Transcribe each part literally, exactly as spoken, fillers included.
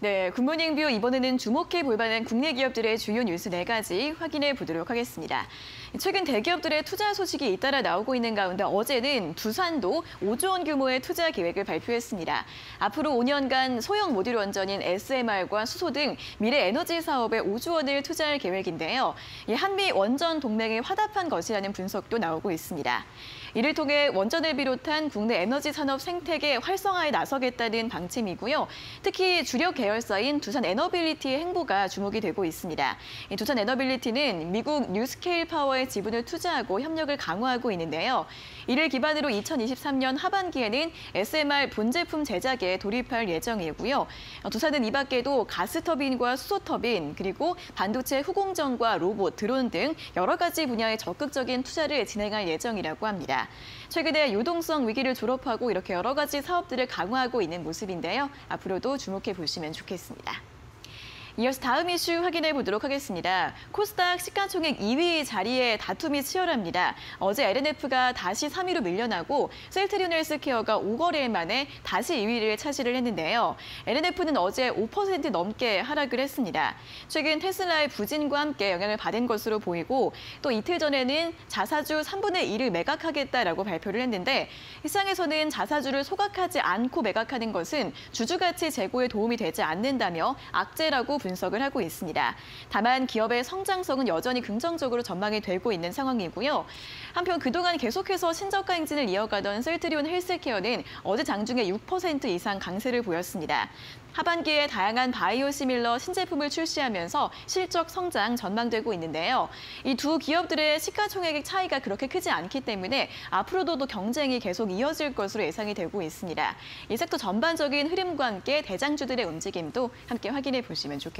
네, 굿모닝뷰 이번에는 주목해 볼 만한 국내 기업들의 주요 뉴스 네 가지 확인해 보도록 하겠습니다. 최근 대기업들의 투자 소식이 잇따라 나오고 있는 가운데 어제는 두산도 오조 원 규모의 투자 계획을 발표했습니다. 앞으로 오 년간 소형 모듈 원전인 에스엠알과 수소 등 미래 에너지 사업에 오조 원을 투자할 계획인데요. 한미 원전 동맹에 화답한 것이라는 분석도 나오고 있습니다. 이를 통해 원전을 비롯한 국내 에너지 산업 생태계 활성화에 나서겠다는 방침이고요. 특히 주력 계열사인 두산 에너빌리티의 행보가 주목이 되고 있습니다. 두산 에너빌리티는 미국 뉴스케일 파워의 지분을 투자하고 협력을 강화하고 있는데요. 이를 기반으로 이천이십삼 년 하반기에는 에스엠알 본제품 제작에 돌입할 예정이고요. 두산은 이 밖에도 가스터빈과 수소터빈, 그리고 반도체 후공정과 로봇, 드론 등 여러 가지 분야에 적극적인 투자를 진행할 예정이라고 합니다. 최근에 유동성 위기를 졸업하고 이렇게 여러 가지 사업들을 강화하고 있는 모습인데요. 앞으로도 주목해 보시면 좋겠습니다. 이어서 다음 이슈 확인해 보도록 하겠습니다. 코스닥 시가총액 이 위 자리에 다툼이 치열합니다. 어제 엘엔에프가 다시 삼 위로 밀려나고 셀트리온 헬스케어가 오 거래일 만에 다시 이 위를 차지를 했는데요. 엘엔에프는 어제 오 퍼센트 넘게 하락을 했습니다. 최근 테슬라의 부진과 함께 영향을 받은 것으로 보이고 또 이틀 전에는 자사주 삼분의 일을 매각하겠다라고 발표를 했는데 시장에서는 자사주를 소각하지 않고 매각하는 것은 주주 가치 제고에 도움이 되지 않는다며 악재라고 분석을 하고 있습니다. 다만 기업의 성장성은 여전히 긍정적으로 전망이 되고 있는 상황이고요. 한편 그동안 계속해서 신저가 행진을 이어가던 셀트리온 헬스케어는 어제 장중에 육 퍼센트 이상 강세를 보였습니다. 하반기에 다양한 바이오시밀러 신제품을 출시하면서 실적 성장 전망되고 있는데요. 이 두 기업들의 시가총액 차이가 그렇게 크지 않기 때문에 앞으로도 경쟁이 계속 이어질 것으로 예상이 되고 있습니다. 이 섹터 전반적인 흐름과 함께 대장주들의 움직임도 함께 확인해 보시면 좋겠습니다.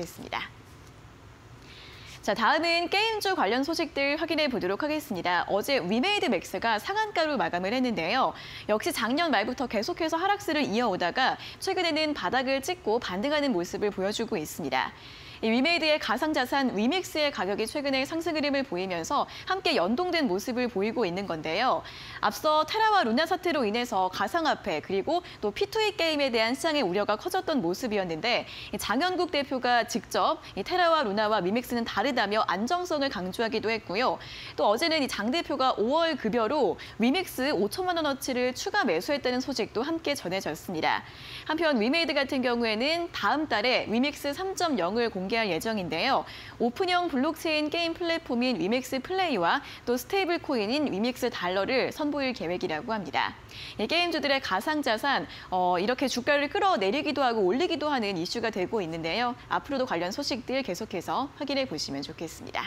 자, 다음은 게임주 관련 소식들 확인해 보도록 하겠습니다. 어제 위메이드 맥스가 상한가로 마감을 했는데요. 역시 작년 말부터 계속해서 하락세를 이어오다가 최근에는 바닥을 찍고 반등하는 모습을 보여주고 있습니다. 이 위메이드의 가상자산 위맥스의 가격이 최근에 상승 흐름을 보이면서 함께 연동된 모습을 보이고 있는 건데요. 앞서 테라와 루나 사태로 인해서 가상화폐 그리고 또 피투이 게임에 대한 시장의 우려가 커졌던 모습이었는데 장현국 대표가 직접 이 테라와 루나와 위맥스는 다르다며 안정성을 강조하기도 했고요. 또 어제는 이 장 대표가 오월 급여로 위맥스 오천만 원어치를 추가 매수했다는 소식도 함께 전해졌습니다. 한편 위메이드 같은 경우에는 다음 달에 위맥스 삼 점 영을 공개합니다. 공개할 예정인데요. 오픈형 블록체인 게임 플랫폼인 위맥스 플레이와 또 스테이블 코인인 위맥스 달러를 선보일 계획이라고 합니다. 게임주들의 가상자산, 어, 이렇게 주가를 끌어내리기도 하고 올리기도 하는 이슈가 되고 있는데요. 앞으로도 관련 소식들 계속해서 확인해 보시면 좋겠습니다.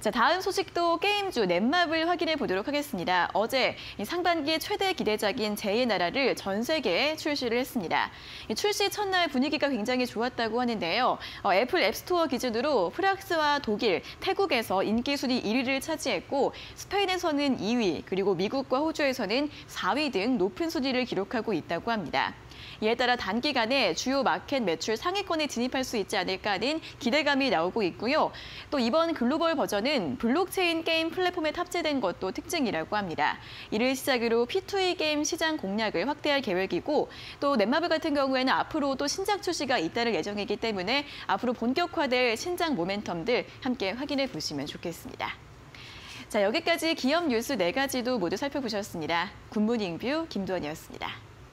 자, 다음 소식도 게임주 넷마블 확인해 보도록 하겠습니다. 어제 상반기 최대 기대작인 제이의 나라를 전 세계에 출시를 했습니다. 출시 첫날 분위기가 굉장히 좋았다고 하는데요. 애플 앱스토어 기준으로 프랑스와 독일, 태국에서 인기 순위 일 위를 차지했고 스페인에서는 이 위, 그리고 미국과 호주에서는 사 위 등 높은 순위를 기록하고 있다고 합니다. 이에 따라 단기간에 주요 마켓 매출 상위권에 진입할 수 있지 않을까 하는 기대감이 나오고 있고요. 또 이번 글로벌 버전은 블록체인 게임 플랫폼에 탑재된 것도 특징이라고 합니다. 이를 시작으로 피투이 게임 시장 공략을 확대할 계획이고 또 넷마블 같은 경우에는 앞으로 또 신작 출시가 잇따를 예정이기 때문에 앞으로 본격화될 신작 모멘텀들 함께 확인해 보시면 좋겠습니다. 자, 여기까지 기업 뉴스 네 가지도 모두 살펴보셨습니다. 굿모닝뷰 김도원이었습니다.